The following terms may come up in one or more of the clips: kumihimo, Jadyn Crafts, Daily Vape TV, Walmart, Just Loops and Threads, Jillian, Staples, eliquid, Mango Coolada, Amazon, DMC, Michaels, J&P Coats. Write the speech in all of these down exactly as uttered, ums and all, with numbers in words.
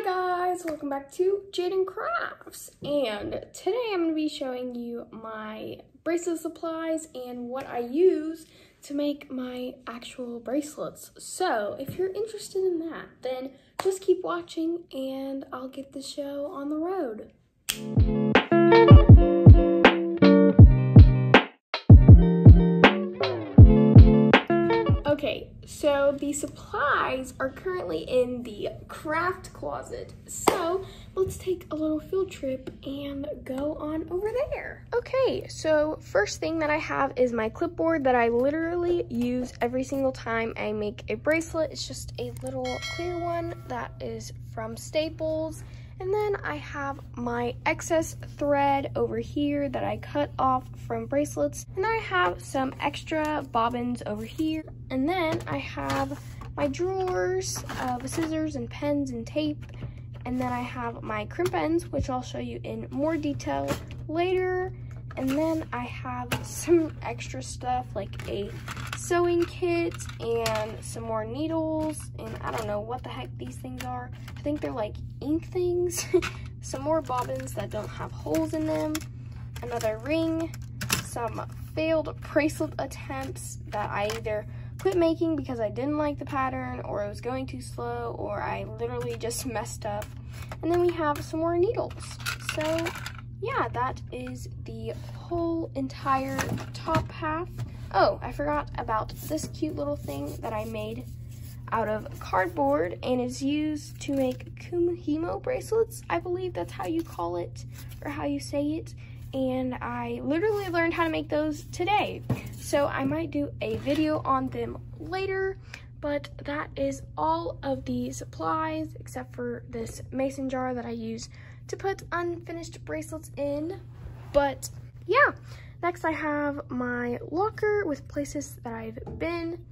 Hi guys, welcome back to Jadyn Crafts, and today I'm going to be showing you my bracelet supplies and what I use to make my actual bracelets. So if you're interested in that, then just keep watching and I'll get the show on the road. Okay, so the supplies are currently in the craft closet, so let's take a little field trip and go on over there. Okay, so first thing that I have is my clipboard that I literally use every single time I make a bracelet. It's just a little clear one that is from Staples. And then I have my excess thread over here that I cut off from bracelets. And then I have some extra bobbins over here. And then I have my drawers of scissors and pens and tape. And then I have my crimp ends, which I'll show you in more detail later. And then I have some extra stuff like a sewing kit and some more needles. And I don't know what the heck these things are. I think they're like ink things. Some more bobbins that don't have holes in them. Another ring. Some failed bracelet attempts that I either quit making because I didn't like the pattern, or it was going too slow, or I literally just messed up. And then we have some more needles. So yeah, that is the whole entire top half. Oh, I forgot about this cute little thing that I made out of cardboard, and it's used to make kumihimo bracelets. I believe that's how you call it, or how you say it. And I literally learned how to make those today. So I might do a video on them later, but that is all of the supplies except for this mason jar that I use to put unfinished bracelets in. But yeah, next I have my locker with places that I've been,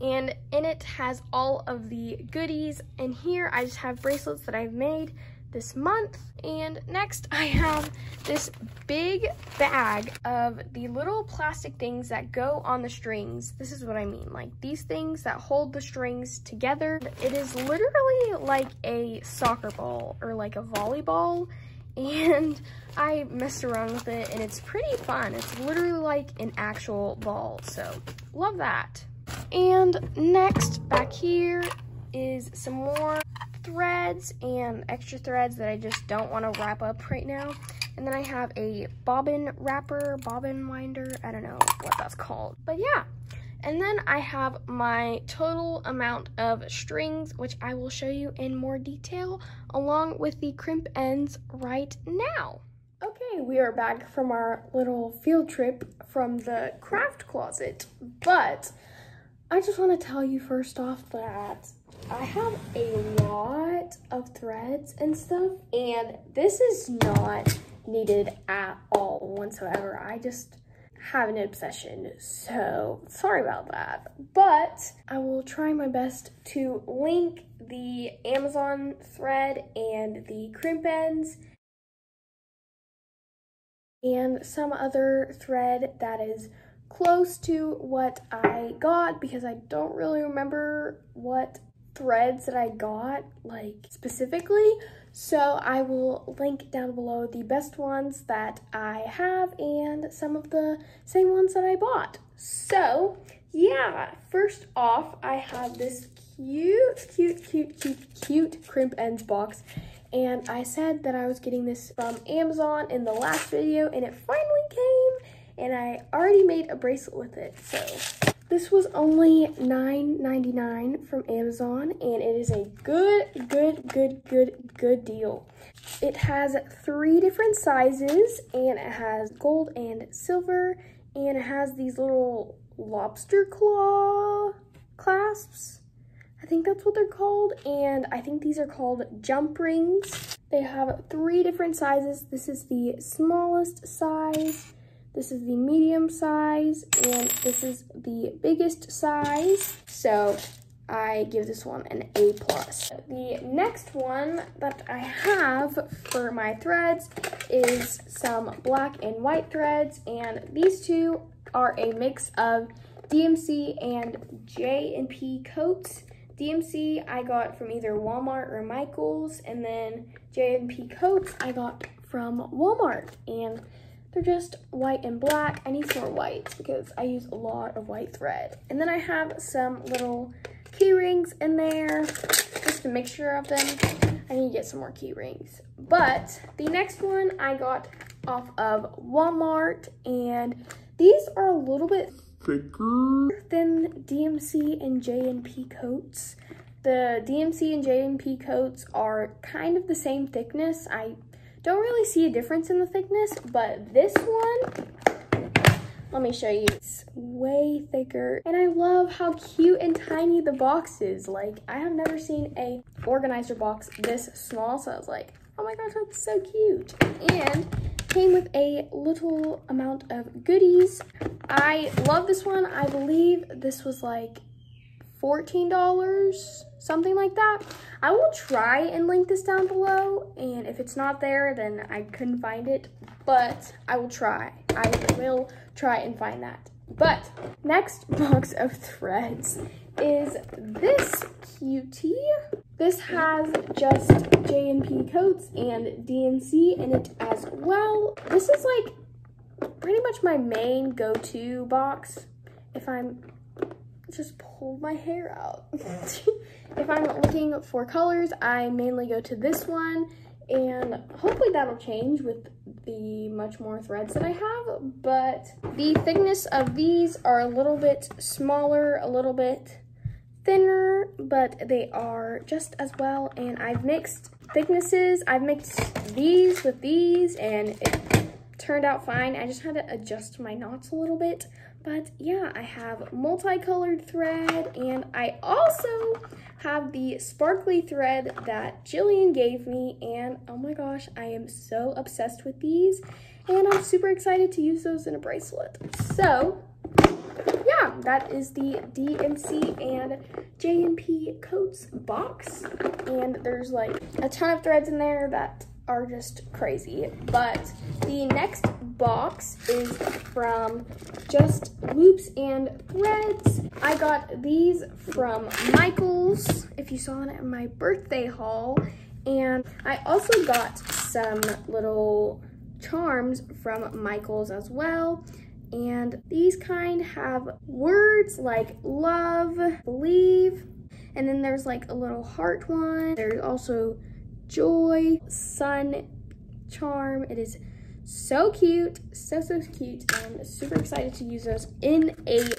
and in it has all of the goodies. And here I just have bracelets that I've made this month. And next I have this big bag of the little plastic things that go on the strings. This is what I mean, like these things that hold the strings together. It is literally like a soccer ball or like a volleyball, and I messed around with it and it's pretty fun. It's literally like an actual ball, so love that. And next back here is some more threads and extra threads that I just don't want to wrap up right now. And then I have a bobbin wrapper, bobbin winder, I don't know what that's called, but yeah. And then I have my total amount of strings, which I will show you in more detail, along with the crimp ends right now. Okay, we are back from our little field trip from the craft closet, but I just want to tell you first off that I have a lot of threads and stuff, and this is not needed at all whatsoever. I just have an obsession, so sorry about that. But I will try my best to link the Amazon thread and the crimp ends and some other thread that is close to what I got, because I don't really remember what threads that I got like specifically, so I will link down below the best ones that I have and some of the same ones that I bought. So yeah, first off I have this cute cute cute cute cute crimp ends box, and I said that I was getting this from Amazon in the last video, and it finally came, and I already made a bracelet with it. So this was only nine ninety-nine from Amazon, and it is a good, good, good, good, good deal. It has three different sizes, and it has gold and silver, and it has these little lobster claw clasps. I think that's what they're called, and I think these are called jump rings. They have three different sizes. This is the smallest size. This is the medium size, and this is the biggest size. So I give this one an A plus. The next one that I have for my threads is some black and white threads, and these two are a mix of D M C and J and P Coats. D M C I got from either Walmart or Michaels, and then J and P Coats I got from Walmart, and they're just white and black. I need some more whites because I use a lot of white thread. And then I have some little key rings in there, just a mixture of them. I need to get some more key rings. But the next one I got off of Walmart, and these are a little bit thicker than D M C and J and P Coats. The D M C and J and P Coats are kind of the same thickness. I don't really see a difference in the thickness, but this one, let me show you, it's way thicker. And I love how cute and tiny the box is. Like, I have never seen a organizer box this small, so I was like, oh my gosh, that's so cute. And came with a little amount of goodies. I love this one. I believe this was like fourteen dollars, something like that. I will try and link this down below, and if it's not there, then I couldn't find it, but I will try. I will try and find that. But next box of threads is this cutie. This has just J and P Coats and D M C in it as well. This is like pretty much my main go-to box if I'm just pulled my hair out. If I'm looking for colors, I mainly go to this one, and hopefully that'll change with the much more threads that I have, but the thickness of these are a little bit smaller, a little bit thinner, but they are just as well, and I've mixed thicknesses. I've mixed these with these, and it turned out fine. I just had to adjust my knots a little bit. But yeah, I have multicolored thread, and I also have the sparkly thread that Jillian gave me, and oh my gosh, I am so obsessed with these, and I'm super excited to use those in a bracelet. So yeah, that is the D M C and J and P Coats box, and there's like a ton of threads in there that are just crazy. But the next box is from Just Loops and Threads. I got these from Michaels, if you saw it at my birthday haul, and I also got some little charms from Michaels as well, and these kind have words like love, believe, and then there's like a little heart one. There's also joy, sun, charm. It is so cute, so so cute, and super excited to use those in a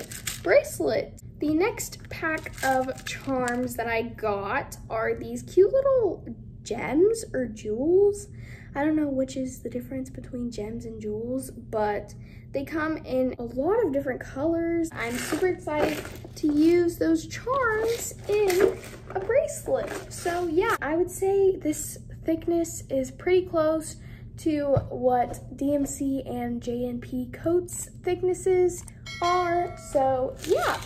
bracelet. The next pack of charms that I got are these cute little gems or jewels. I don't know which is the difference between gems and jewels, but they come in a lot of different colors. I'm super excited to use those charms in a bracelet. So yeah, I would say this thickness is pretty close to what D M C and J and P Coats thicknesses are. So yeah,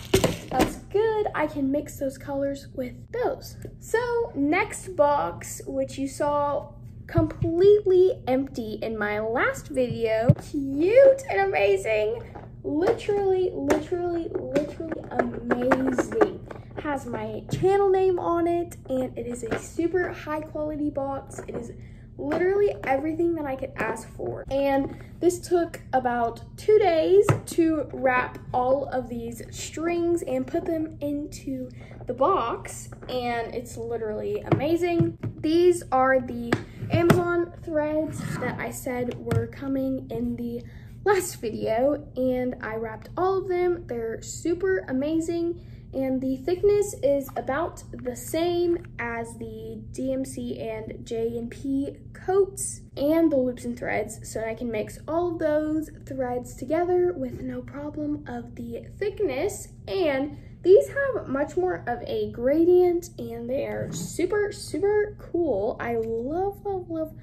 that's good. I can mix those colors with those. So next box, which you saw completely empty in my last video, cute and amazing, literally, literally, literally amazing. Has my channel name on it, and it is a super high quality box. It is literally everything that I could ask for. And this took about two days to wrap all of these strings and put them into the box, and it's literally amazing. These are the Amazon threads that I said were coming in the last video, and I wrapped all of them. They're super amazing, and the thickness is about the same as the D M C and J and P Coats and the Loops and Threads, so I can mix all of those threads together with no problem of the thickness. And these have much more of a gradient, and they are super, super cool. I love, love, love,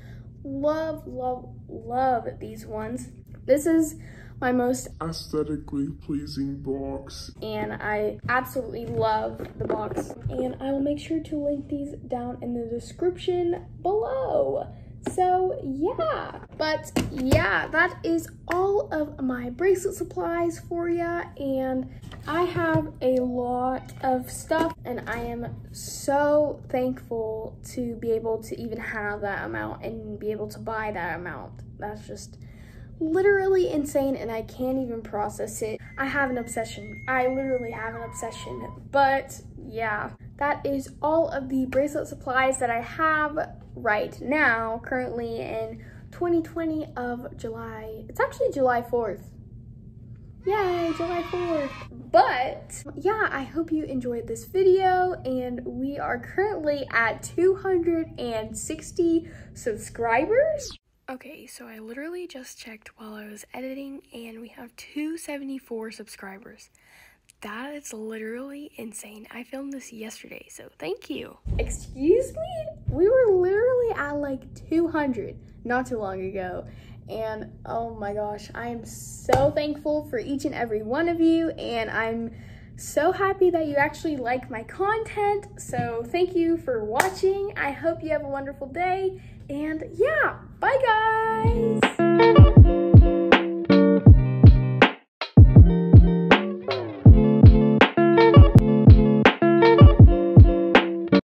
love, love, love these ones. This is my most aesthetically pleasing box, and I absolutely love the box, and I will make sure to link these down in the description below. So yeah, but yeah, that is all of my bracelet supplies for ya, and I have a lot of stuff, and I am so thankful to be able to even have that amount and be able to buy that amount. That's just literally insane, and I can't even process it. I have an obsession. I literally have an obsession. But yeah, that is all of the bracelet supplies that I have right now, currently in twenty twenty of July. It's actually July fourth. Yay, July fourth. But yeah, I hope you enjoyed this video, and we are currently at two hundred sixty subscribers. Okay, so I literally just checked while I was editing, and we have two seventy-four subscribers. That is literally insane. I filmed this yesterday, so thank you. Excuse me? We were literally at like two hundred not too long ago. And oh my gosh, I am so thankful for each and every one of you. And I'm so happy that you actually like my content. So thank you for watching. I hope you have a wonderful day. And yeah, bye guys.